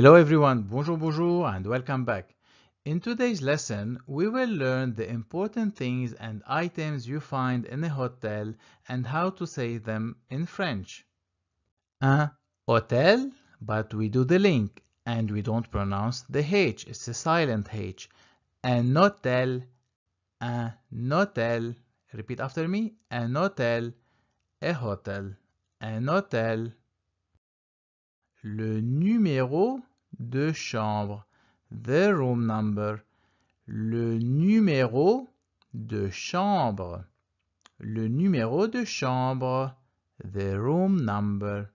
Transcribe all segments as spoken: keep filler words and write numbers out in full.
Hello everyone, bonjour bonjour and welcome back. In today's lesson, we will learn the important things and items you find in a hotel and how to say them in French. Un hotel, but we do the link and we don't pronounce the H, it's a silent H. Un hôtel, un hôtel. Repeat after me, un hôtel, a hotel, un hôtel. Le numéro de chambre, the room number. Le numéro de chambre, le numéro de chambre, the room number.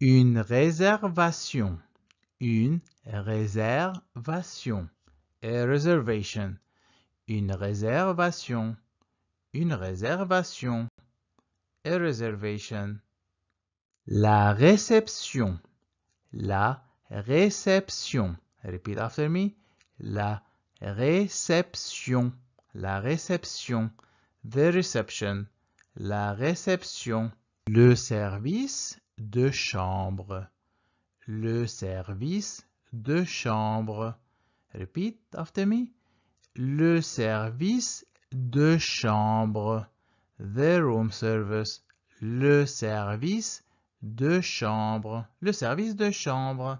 Une réservation, une réservation, a reservation. Une réservation, une réservation, a reservation. La réception. La réception. Repeat after me. La réception. La réception. The reception. La réception. Le service de chambre. Le service de chambre. Repeat after me. Le service de chambre. The room service. Le service de chambre, le service de chambre.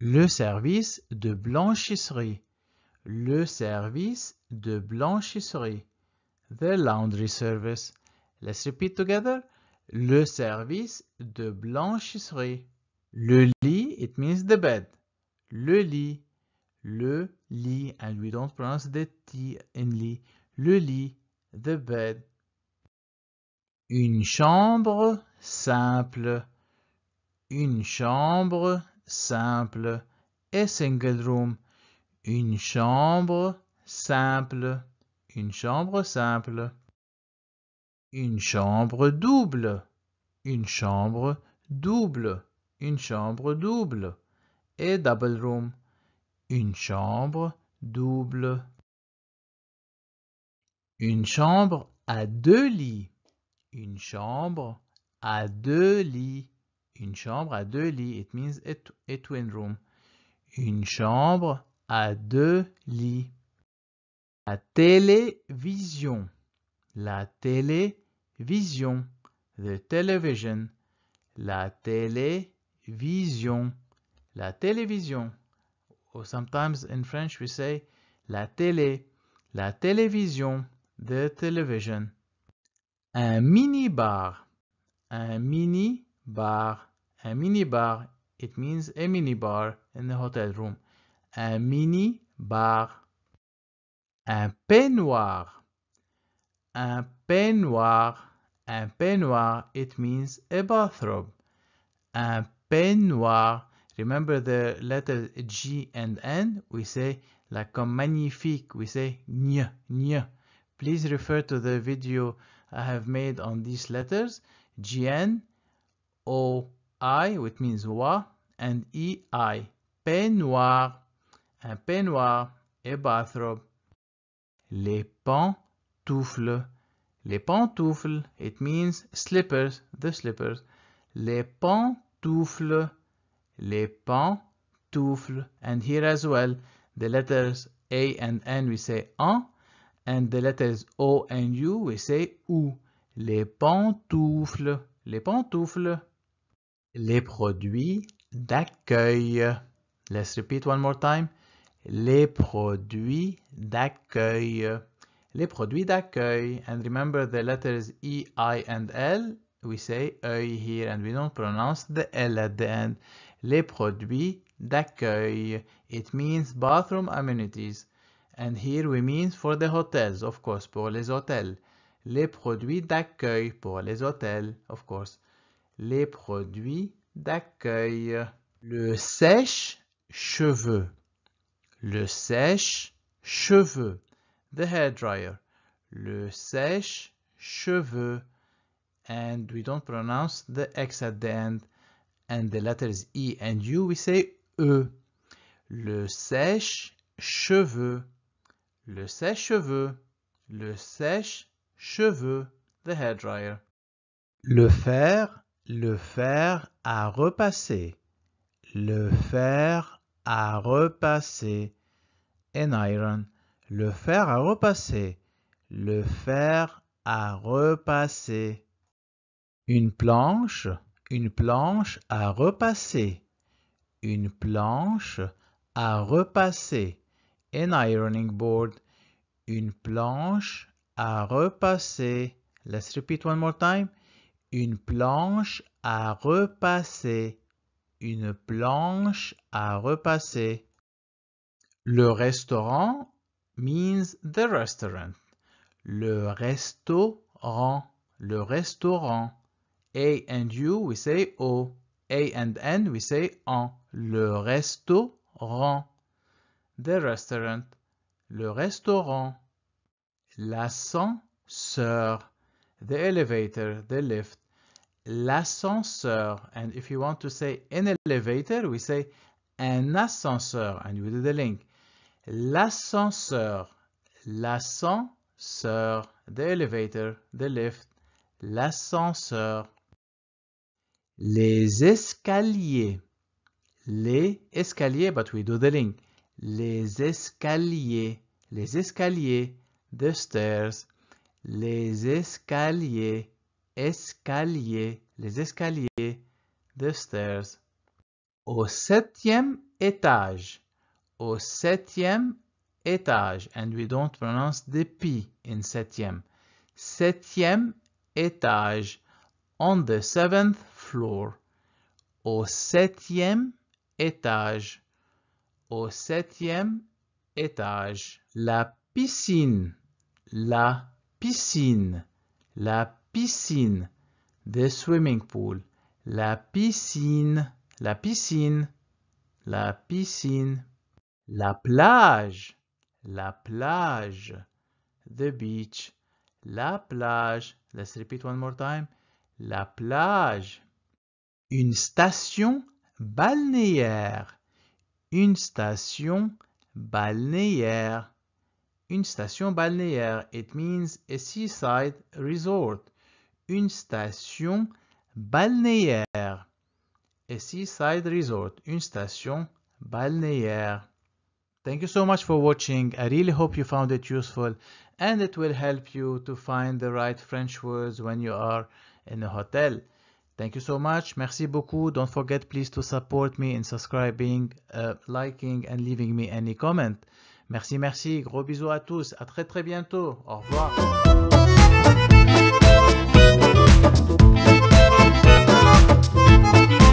Le service de blanchisserie, le service de blanchisserie, the laundry service. Let's repeat together. Le service de blanchisserie. Le lit, it means the bed. Le lit, le lit, and we don't pronounce the T in lit. Le lit, the bed. Une chambre simple, une chambre simple, a single room, une chambre simple, une chambre simple. Une chambre double, une chambre double, une chambre double, a double room, une chambre double. Une chambre à deux lits, une chambre à deux lits, une chambre à deux lits, it means a, a twin room, une chambre à deux lits. La télévision, la télévision, the television, la télévision, la télévision, or sometimes in French we say la télé, la télévision, the television. Un mini-bar, un mini-bar, un mini-bar, it means a mini-bar in the hotel room, un mini-bar. Un peignoir, un peignoir, un peignoir, it means a bathrobe, un peignoir. Remember the letters G and N, we say like comme magnifique, we say gne, gne. Please refer to the video I have made on these letters, G N O I, which means wa, and E I, peignoir, un peignoir, a bathrobe. Les pantoufles, les pantoufles, it means slippers, the slippers. Les pantoufles, les pantoufles, and here as well, the letters A and N, we say en, and the letters O and U, we say OU. Les pantoufles, les pantoufles. Les produits d'accueil. Let's repeat one more time. Les produits d'accueil. Les produits d'accueil. And remember the letters E, I, and L. We say œil here and we don't pronounce the L at the end. Les produits d'accueil. It means bathroom amenities. And here we mean for the hotels, of course, pour les hôtels. Les produits d'accueil pour les hôtels, of course. Les produits d'accueil. Le sèche-cheveux. Le sèche-cheveux. The hairdryer. Le sèche-cheveux. And we don't pronounce the X at the end. And the letters E and U, we say E. Le sèche-cheveux. Le sèche-cheveux, le sèche-cheveux, the hairdryer. Le fer, le fer à repasser, le fer à repasser, an iron, le fer à repasser, le fer à repasser. Une planche, une planche à repasser, une planche à repasser, an ironing board, une planche à repasser. Let's repeat one more time. Une planche à repasser, une planche à repasser. Le restaurant means the restaurant. Le restaurant, le restaurant. A and U, we say O. A and N, we say en. Le restaurant, the restaurant. Le restaurant. L'ascenseur, the elevator, the lift. L'ascenseur, and if you want to say an elevator, we say un ascenseur, and we do the link. L'ascenseur, l'ascenseur, the elevator, the lift, l'ascenseur. Les escaliers, les escaliers, but we do the link. Les escaliers, les escaliers, the stairs, les escaliers, escaliers, les escaliers, the stairs. Au septième étage, au septième étage, and we don't pronounce the P in septième. Septième étage, on the seventh floor, au septième étage, au septième étage. La piscine, la piscine, la piscine, the swimming pool, la piscine, la piscine, la piscine. La plage, la plage, the beach, la plage. Let's repeat one more time. La plage. Une station balnéaire, une station balnéaire, une station balnéaire. It means a seaside resort. Une station balnéaire, a seaside resort, une station balnéaire. Thank you so much for watching. I really hope you found it useful and it will help you to find the right French words when you are in a hotel. Thank you so much. Merci beaucoup. Don't forget please to support me in subscribing, uh, liking and leaving me any comment. Merci, merci. Gros bisous à tous. À très très bientôt. Au revoir. Thank you.